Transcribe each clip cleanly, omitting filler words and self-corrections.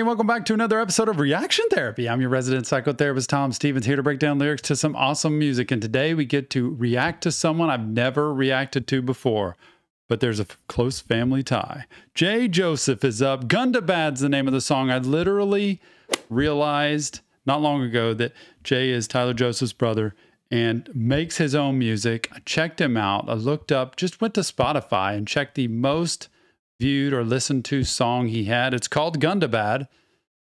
everybody, welcome back to another episode of Reaction Therapy. I'm your resident psychotherapist, Tom Stevens, here to break down lyrics to some awesome music. And today we get to react to someone I've never reacted to before, but there's a close family tie. Jay Joseph is up. Gundabad's the name of the song. I literally realized not long ago that Jay is Tyler Joseph's brother and makes his own music. I checked him out. I looked up, just went to Spotify and checked the most viewed or listened to song he had. It's called Gundabad.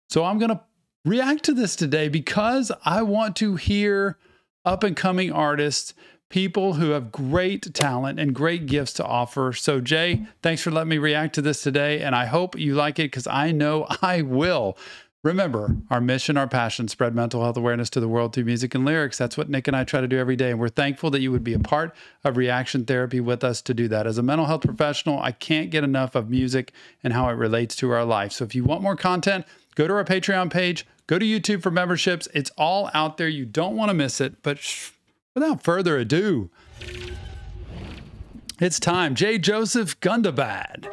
So I'm going to react to this today because I want to hear up and coming artists, people who have great talent and great gifts to offer. So Jay, thanks for letting me react to this today. And I hope you like it because I know I will. Remember, our mission, our passion, spread mental health awareness to the world through music and lyrics. That's what Nick and I try to do every day. And we're thankful that you would be a part of Reaction Therapy with us to do that. As a mental health professional, I can't get enough of music and how it relates to our life. So if you want more content, go to our Patreon page, go to YouTube for memberships. It's all out there. You don't want to miss it. But without further ado, it's time. Jay Joseph, Gundabad.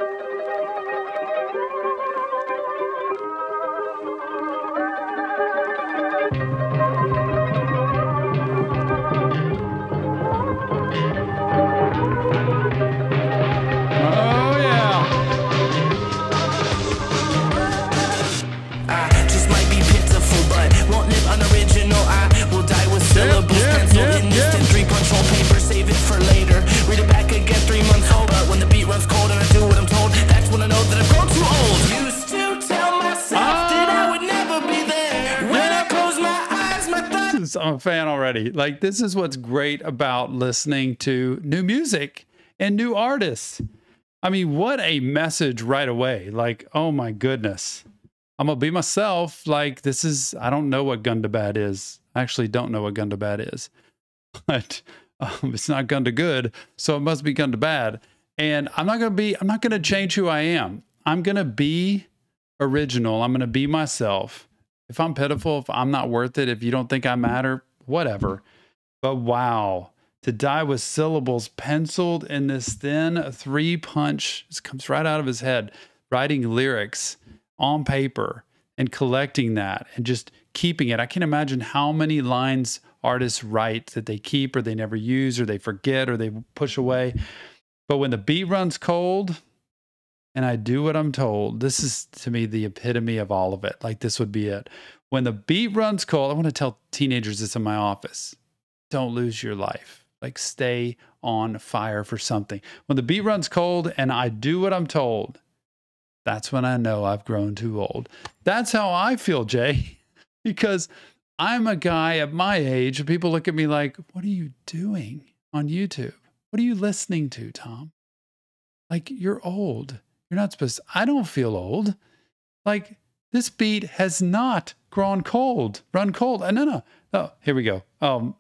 I'm a fan already. Like, this is what's great about listening to new music and new artists. I mean, what a message right away. Like, oh my goodness, I'm gonna be myself. Like, this is, I don't know what Gundabad is. I actually don't know what Gundabad is, but it's not Gundagud, so it must be Gundabad. And I'm not gonna change who I am. I'm gonna be original. I'm gonna be myself. If I'm pitiful, if I'm not worth it, if you don't think I matter, whatever. But wow, to die with syllables penciled in this thin three-punch, this comes right out of his head, writing lyrics on paper and collecting that and just keeping it. I can't imagine how many lines artists write that they keep or they never use or they forget or they push away. But when the beat runs cold, and I do what I'm told. This is, to me, the epitome of all of it. Like, this would be it. When the beat runs cold, I want to tell teenagers this in my office. Don't lose your life. Like, stay on fire for something. When the beat runs cold and I do what I'm told, that's when I know I've grown too old. That's how I feel, Jay, because I'm a guy at my age. People look at me like, what are you doing on YouTube? What are you listening to, Tom? Like, you're old. You're not supposed to. I don't feel old. Like, this beat has not grown cold, run cold. No. Oh, here we go. I'm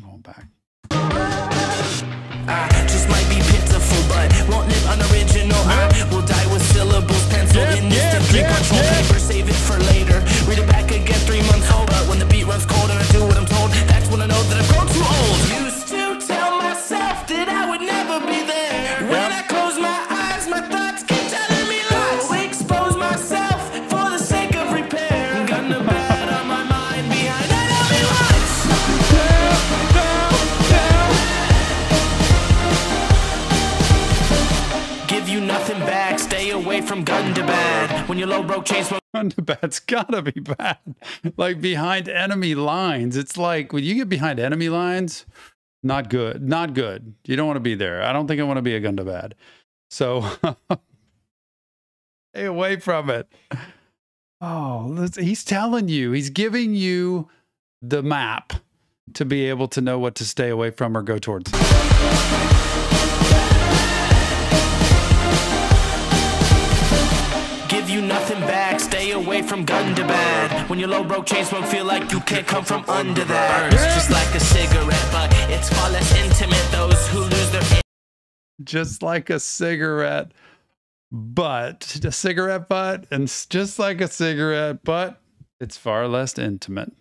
going back. I just might be pitiful, but won't live unoriginal. I will die with syllables penciled in instant three-punch roll paper. Save it for later. Read it back again 3 months old. But when the beat runs cold and I do what I'm told, that's when I know that I've grown too old. Used to tell myself that I would never be there. When I close my eyes, my thoughts keep telling me lies. I'll expose myself for the sake of repair. Gundabad on my mind behind enemy lines. Down. Give you nothing back. Stay away from Gundabad. When you're low broke, chain smoke. Gundabad's gotta be bad. Like, behind enemy lines. It's like when you get behind enemy lines, not good. Not good. You don't want to be there. I don't think I want to be a Gundabad. So stay away from it. Oh, he's telling you, he's giving you the map to be able to know what to stay away from or go towards. Give you nothing back. Stay away from Gundabad. When you're low broke, chain smoke, feel like you can't come from under that. It's just like a cigarette, but it's far less intimate. Those who lose their just like a cigarette butt. A cigarette butt and just like a cigarette butt, it's far less intimate.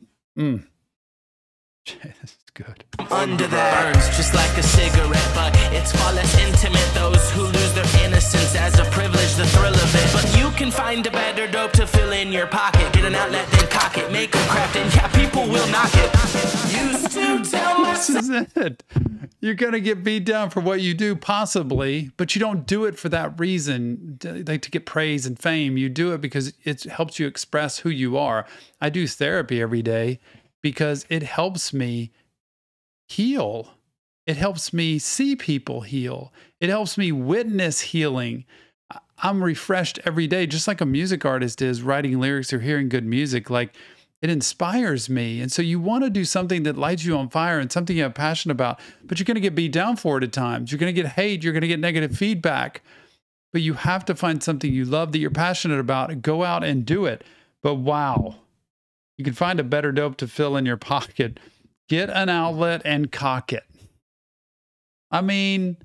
It's good. Under the burns, just like a cigarette, but it's far less intimate. Those who lose their innocence as a privilege, the thrill of it. But you can find a better dope to fill in your pocket. Get an outlet, then cock it. Make them craft it. Yeah, people will knock it. Used to tell myself. This is it. You're going to get beat down for what you do, possibly, but you don't do it for that reason, like to get praise and fame. You do it because it helps you express who you are. I do therapy every day because it helps me heal. It helps me see people heal. It helps me witness healing. I'm refreshed every day, just like a music artist is writing lyrics or hearing good music. Like, it inspires me. And so you want to do something that lights you on fire and something you have passion about, but you're going to get beat down for it at times. You're going to get hate. You're going to get negative feedback, but you have to find something you love that you're passionate about and go out and do it. But wow, you can find a better dope to fill in your pocket. Get an outlet and cock it. I mean,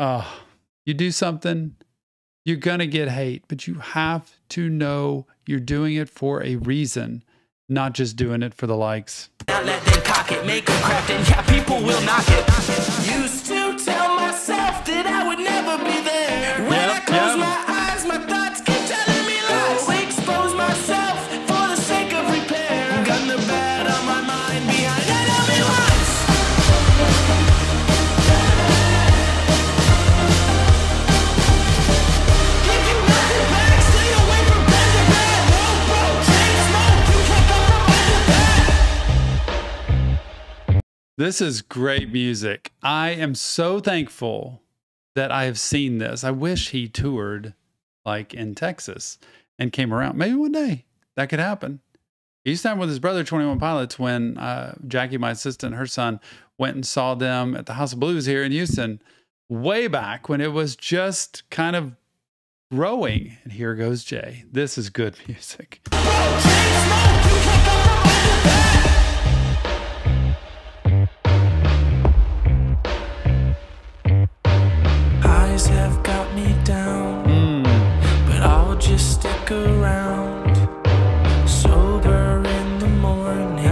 you do something, you're going to get hate, but you have to know you're doing it for a reason, not just doing it for the likes. Outlet, then cock it, make them craft it, yeah, people will knock it. Used to tell myself that I would never be there. When I close my eyes, my thoughts keep telling me lies. Expose myself for the sake of repair. Got the bad on my mind behind it, I'll be lost. This is great music. I am so thankful that I have seen this. I wish he toured like in Texas and came around. Maybe one day that could happen. He used to have with his brother, 21 Pilots, when Jackie, my assistant, her son, went and saw them at the House of Blues here in Houston way back when it was just kind of growing. And here goes Jay. This is good music. Have got me down, but I'll just stick around. Sober in the morning,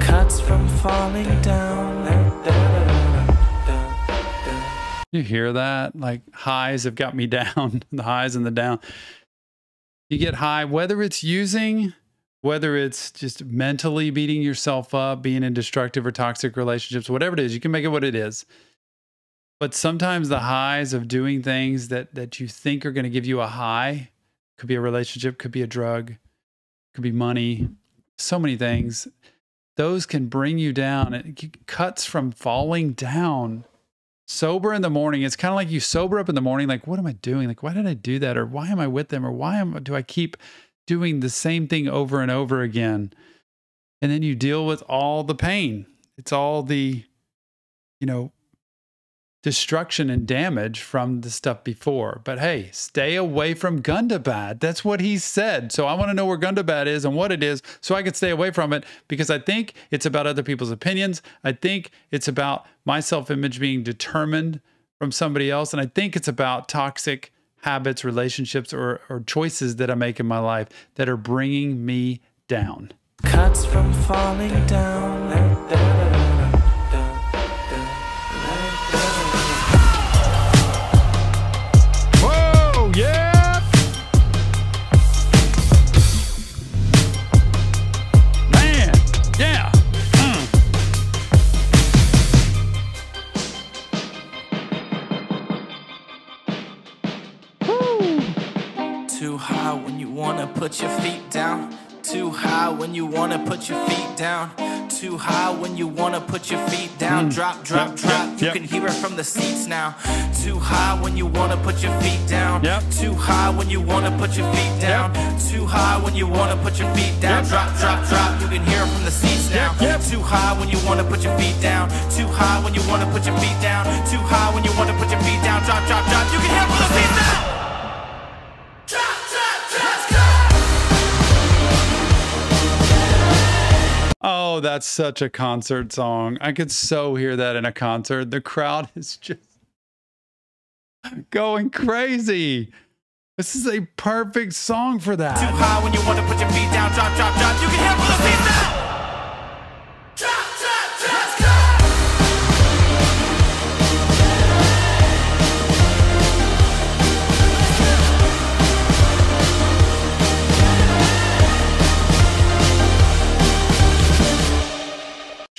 cuts from falling down. You hear that? Like, highs have got me down. The highs and the down. You get high, whether it's using, whether it's just mentally beating yourself up, being in destructive or toxic relationships, whatever it is, you can make it what it is. But sometimes the highs of doing things that you think are going to give you a high, could be a relationship, could be a drug, could be money, so many things, those can bring you down. It cuts from falling down. Sober in the morning. It's kind of like you sober up in the morning, like, what am I doing? Like, why did I do that? Or why am I with them? Or why do I keep doing the same thing over and over again? And then you deal with all the pain. It's all the, you know, destruction and damage from the stuff before. But hey, stay away from Gundabad. That's what he said. So I want to know where Gundabad is and what it is so I could stay away from it, because I think it's about other people's opinions. I think it's about my self-image being determined from somebody else. And I think it's about toxic habits, relationships, or choices that I make in my life that are bringing me down. Cuts from falling down. Put your feet down, too high when you want to put your feet down, too high when you want to put your feet down, drop, drop, drop, you can hear it from the seats now, too high when you want to put your feet down, too high when you want to put your feet down, too high when you want to put your feet down, drop, drop, drop, you can hear it from the seats now, too high when you want to put your feet down, too high when you want to put your feet down, too high when you want to put your feet down, drop, drop, drop, you can hear it from the seats now. Oh, that's such a concert song. I could so hear that in a concert. The crowd is just going crazy. This is a perfect song for that. Too high when you want to put your feet down. Drop, drop, drop. You can hear it from the seats now.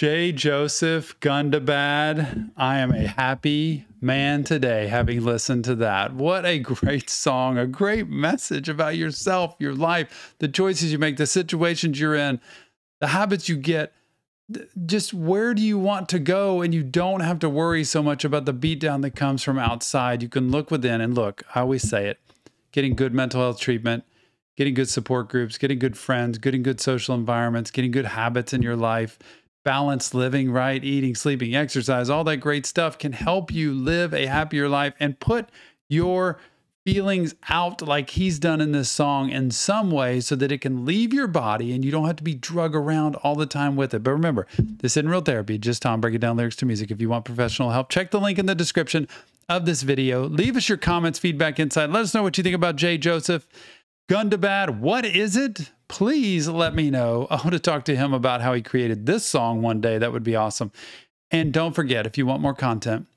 Jay Joseph, Gundabad, I am a happy man today having listened to that. What a great song, a great message about yourself, your life, the choices you make, the situations you're in, the habits you get, just where do you want to go, and you don't have to worry so much about the beatdown that comes from outside. You can look within, and look, I always say it, getting good mental health treatment, getting good support groups, getting good friends, getting good social environments, getting good habits in your life, balanced living, right? Eating, sleeping, exercise, all that great stuff can help you live a happier life and put your feelings out like he's done in this song in some way so that it can leave your body and you don't have to be drug around all the time with it. But remember, this isn't real therapy, just Tom breaking down lyrics to music. If you want professional help, check the link in the description of this video. Leave us your comments, feedback, insight. Let us know what you think about Jay Joseph, Gundabad. What is it? Please let me know. I want to talk to him about how he created this song one day. That would be awesome. And don't forget, if you want more content,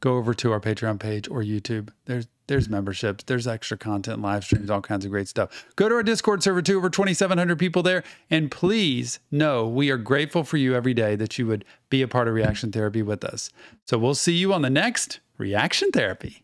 go over to our Patreon page or YouTube. There's memberships, there's extra content, live streams, all kinds of great stuff. Go to our Discord server too, over 2,700 people there. And please know we are grateful for you every day that you would be a part of Reaction Therapy with us. So we'll see you on the next Reaction Therapy.